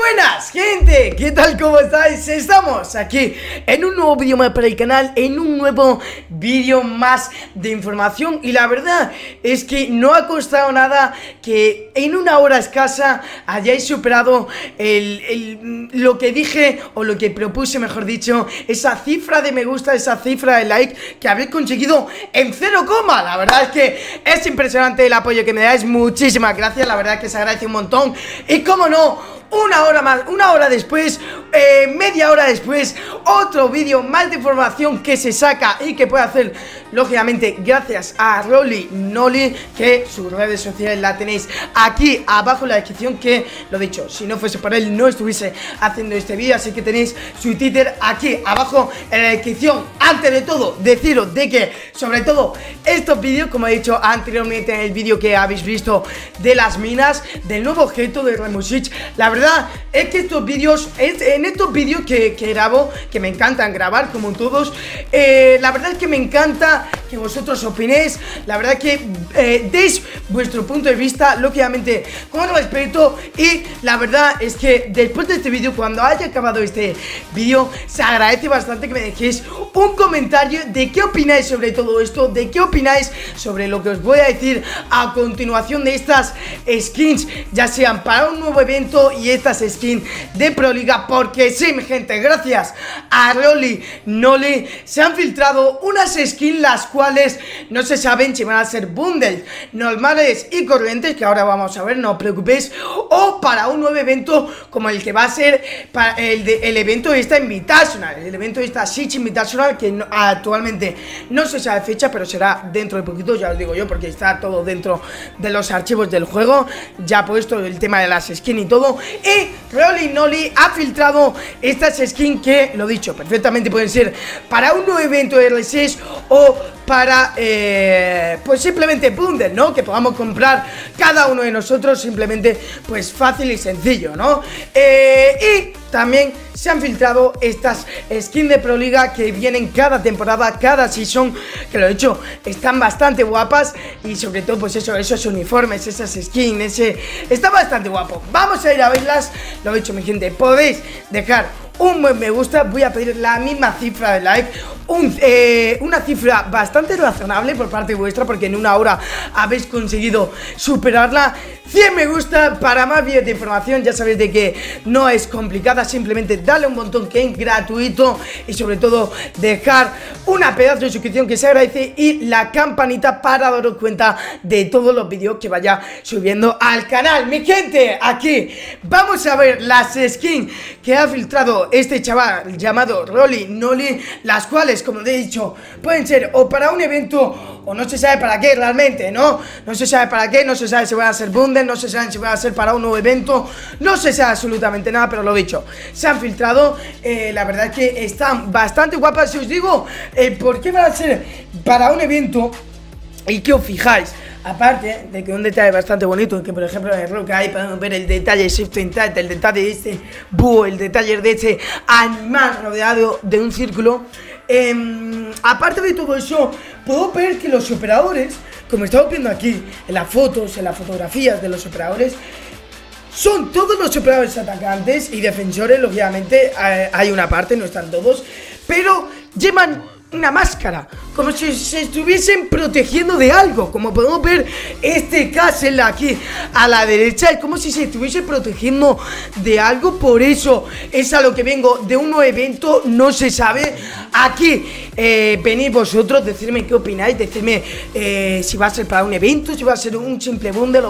buenas, gente, ¿qué tal? ¿Cómo estáis? Estamos aquí en un nuevo vídeo más para el canal, en un nuevo vídeo más de información. Y la verdad es que no ha costado nada que en una hora escasa hayáis superado lo que dije, o lo que propuse, mejor dicho, esa cifra de me gusta, esa cifra de like que habéis conseguido en 0,. La verdad es que es impresionante el apoyo que me dais, muchísimas gracias, la verdad es que se agradece un montón. Y como no, una hora más, una hora después, media hora después, otro vídeo más de información que se saca y que puede hacer, lógicamente, gracias a Rolly Nolly, que sus redes sociales la tenéis aquí abajo en la descripción, que, lo dicho, si no fuese por él no estuviese haciendo este vídeo, así que tenéis su Twitter aquí abajo en la descripción. Antes de todo, deciros de que, sobre todo, estos vídeos, como he dicho anteriormente en el vídeo que habéis visto de las minas, del nuevo objeto de Remusich, la verdad es que estos vídeos, en estos vídeos que grabo, que me encantan grabar como todos, la verdad es que me encanta que vosotros opinéis, la verdad es que deis vuestro punto de vista, lógicamente con respeto. Y la verdad es que después de este vídeo, cuando haya acabado este vídeo, se agradece bastante que me dejéis un comentario de qué opináis sobre todo esto, de qué opináis sobre lo que os voy a decir a continuación de estas skins, ya sean para un nuevo evento y estas skins de Proliga, porque sí, mi gente, gracias a Rolly Nolly se han filtrado unas skins las cuales no se saben si van a ser bundles normales y corrientes, que ahora vamos a ver, no os preocupéis, o para un nuevo evento como el que va a ser para el evento de esta Invitational, el evento de esta Sitch Invitational, que no, actualmente no se sabe fecha, pero será dentro de poquito, ya os digo yo, porque está todo dentro de los archivos del juego, ya puesto el tema de las skins y todo. Y Rolly Nolly ha filtrado estas skins que, lo dicho, perfectamente pueden ser para un nuevo evento de R6 o para, pues simplemente bundle, ¿no? Que podamos comprar cada uno de nosotros, simplemente, pues fácil y sencillo, ¿no? Y también se han filtrado estas skins de Pro League que vienen cada temporada, cada season, que lo he hecho, están bastante guapas. Y sobre todo, pues eso, esos uniformes, esas skins, está bastante guapo. Vamos a ir a verlas, lo he hecho, mi gente, podéis dejar un buen me gusta, voy a pedir la misma cifra de like, una cifra bastante razonable por parte vuestra, porque en una hora habéis conseguido superarla. 100 me gusta para más vídeos de información, ya sabéis de que no es complicada, simplemente darle un botón que es gratuito y sobre todo dejar una pedazo de suscripción que se agradece, y la campanita para daros cuenta de todos los vídeos que vaya subiendo al canal. Mi gente, aquí vamos a ver las skins que ha filtrado este chaval llamado Rolly Nolly, las cuales, como he dicho, pueden ser o para un evento o no se sabe para qué realmente, ¿no? No se sabe para qué, no se sabe si van a ser bundles, no se sabe si van a ser para un nuevo evento, no se sabe absolutamente nada, pero lo dicho, se han filtrado, la verdad es que están bastante guapas. Si os digo por qué van a ser para un evento y que os fijáis, aparte de que un detalle bastante bonito, que por ejemplo en el rock ahí podemos ver el detalle Shift Intact, el detalle de este búho, el detalle de este animal rodeado de un círculo. Aparte de todo eso, puedo ver que los operadores, como estamos viendo aquí en las fotos, en las fotografías de los operadores, son todos los operadores atacantes y defensores, lógicamente hay una parte, no están todos, pero llevan una máscara, como si se estuviesen protegiendo de algo. Como podemos ver, este castle aquí a la derecha es como si se estuviese protegiendo de algo. Por eso es a lo que vengo, de un nuevo evento, no se sabe. Aquí venid vosotros, decirme qué opináis, decirme si va a ser para un evento, si va a ser un simple bundle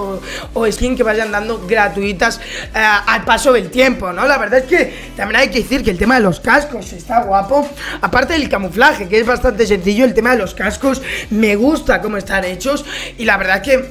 o skin que vayan dando gratuitas al paso del tiempo, ¿no? La verdad es que también hay que decir que el tema de los cascos está guapo, aparte del camuflaje, que es bastante sencillo. El tema de los cascos me gusta cómo están hechos, y la verdad es que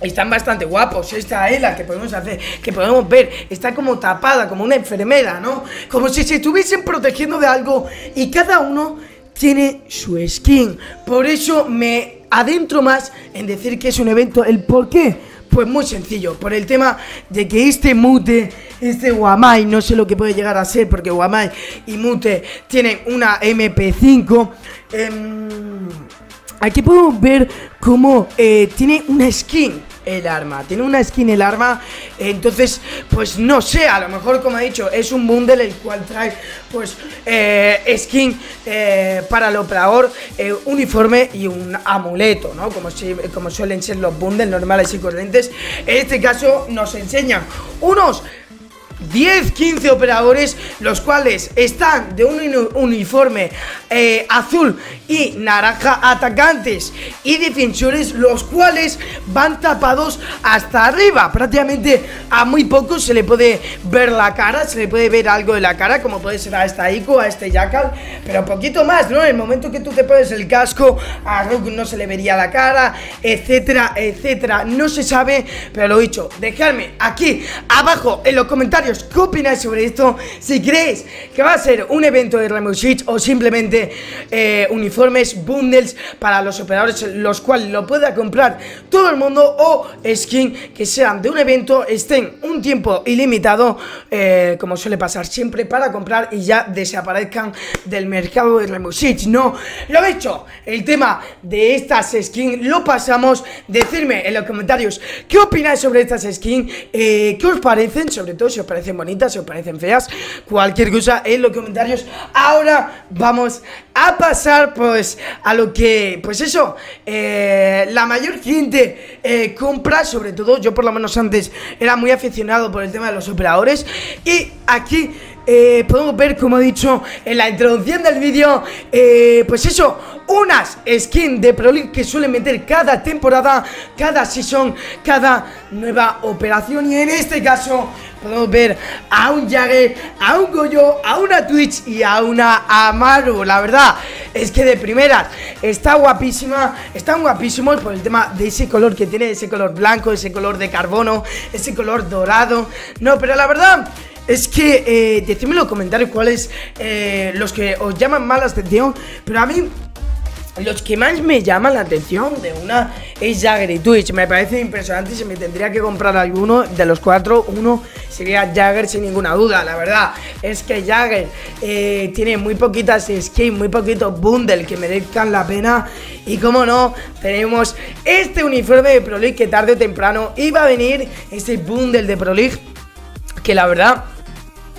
están bastante guapos. Esta es la que podemos hacer, que podemos ver, está como tapada, como una enfermera, ¿no? Como si se estuviesen protegiendo de algo, y cada uno tiene su skin. Por eso me adentro más en decir que es un evento. ¿El por qué? Pues muy sencillo, por el tema de que este mute, este Wamai, no sé lo que puede llegar a ser, porque Wamai y mute tienen una MP5. Aquí podemos ver cómo tiene una skin el arma. Tiene una skin el arma, entonces, pues no sé, a lo mejor, como he dicho, es un bundle el cual trae, pues, skin para el operador, uniforme y un amuleto, ¿no? Como suelen ser los bundles normales y corrientes. En este caso nos enseñan unos 10-15 operadores, los cuales están de un uniforme azul y naranja, atacantes y defensores, los cuales van tapados hasta arriba. Prácticamente a muy pocos se le puede ver la cara, se le puede ver algo de la cara, como puede ser a esta Ico, a este Jackal, pero poquito más, ¿no? En el momento que tú te pones el casco, a Rook no se le vería la cara, etcétera, etcétera. No se sabe, pero lo he dicho, dejadme aquí abajo en los comentarios qué opináis sobre esto, si creéis que va a ser un evento de Remusich o simplemente uniformes, bundles para los operadores, los cuales lo pueda comprar todo el mundo, o skin que sean de un evento, estén un tiempo ilimitado, como suele pasar siempre, para comprar y ya desaparezcan del mercado de Remusich. No, lo he hecho, el tema de estas skins lo pasamos. Decidme en los comentarios qué opináis sobre estas skins, qué os parecen, sobre todo si os parecen bonitas, si os parecen feas, cualquier cosa en los comentarios. Ahora vamos a pasar, pues, a lo que, pues eso, la mayor gente compra, sobre todo. Yo por lo menos antes era muy aficionado por el tema de los operadores, y aquí podemos ver, como he dicho en la introducción del vídeo, pues eso, unas skins de Pro League que suelen meter cada temporada, cada season, cada nueva operación. Y en este caso podemos ver a un Jagger, a un Goyo, a una Twitch y a una Amaru. La verdad es que de primeras está guapísima, están guapísimos por el tema de ese color que tiene, ese color blanco, ese color de carbono, ese color dorado. No, pero la verdad es que decidme en los comentarios cuáles los que os llaman más la atención, pero a mí los que más me llaman la atención de una es Jagger y Twitch. Me parece impresionante y se me tendría que comprar alguno de los cuatro. Uno sería Jagger sin ninguna duda. La verdad es que Jagger tiene muy poquitas skins, muy poquitos bundles que merezcan la pena. Y como no, tenemos este uniforme de Pro League que tarde o temprano iba a venir, este bundle de Pro League, que la verdad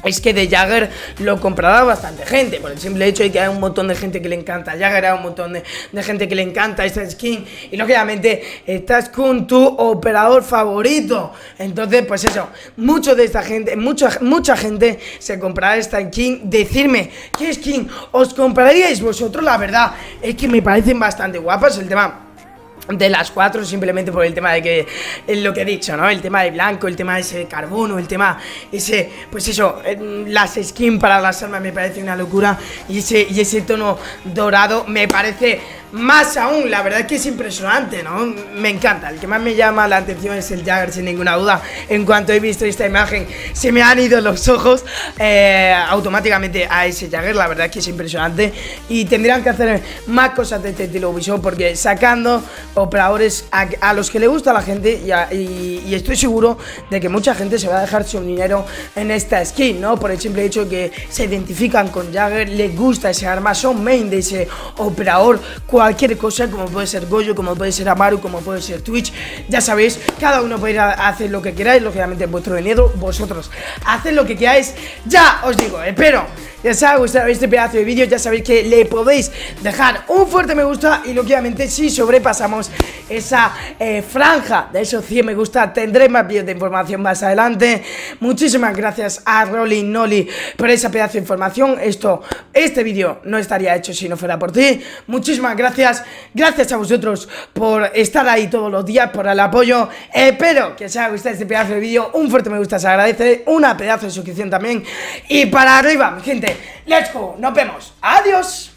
es que de Jagger lo comprará bastante gente, por el simple hecho de que hay un montón de gente que le encanta Jagger, hay un montón de gente que le encanta esta skin, y lógicamente estás con tu operador favorito. Entonces, pues eso, mucho de esta gente, mucha gente se comprará esta skin. Decidme qué skin os compraríais vosotros. La verdad es que me parecen bastante guapas. El tema de las cuatro, simplemente por el tema de que es lo que he dicho, ¿no? El tema de blanco, el tema de ese carbono, el tema ese, pues eso, las skins para las armas me parece una locura, y ese tono dorado me parece más aún. La verdad es que es impresionante, ¿no? Me encanta. El que más me llama la atención es el Jagger, sin ninguna duda. En cuanto he visto esta imagen, se me han ido los ojos automáticamente a ese Jagger. La verdad es que es impresionante, y tendrían que hacer más cosas de este estilo Ubisoft, porque sacando operadores a los que le gusta a la gente, y estoy seguro de que mucha gente se va a dejar su dinero en esta skin, ¿no? Por el simple hecho que se identifican con Jagger, les gusta ese arma, son main de ese operador. Cualquier cosa, como puede ser Goyo, como puede ser Amaru, como puede ser Twitch, ya sabéis, cada uno puede ir a hacer lo que queráis, lógicamente vuestro dinero, vosotros haced lo que queráis. Ya os digo, espero que os haya gustado este pedazo de vídeo. Ya sabéis que le podéis dejar un fuerte me gusta, y lógicamente si sobrepasamos esa franja de esos 100 me gusta, tendré más vídeos de información más adelante. Muchísimas gracias a Rolly Nolly por esa pedazo de información. Este vídeo no estaría hecho si no fuera por ti. Muchísimas gracias a vosotros por estar ahí todos los días, por el apoyo. Espero que os haya gustado este pedazo de vídeo. Un fuerte me gusta se agradece, una pedazo de suscripción también, y para arriba, gente. Let's go, nos vemos, adiós.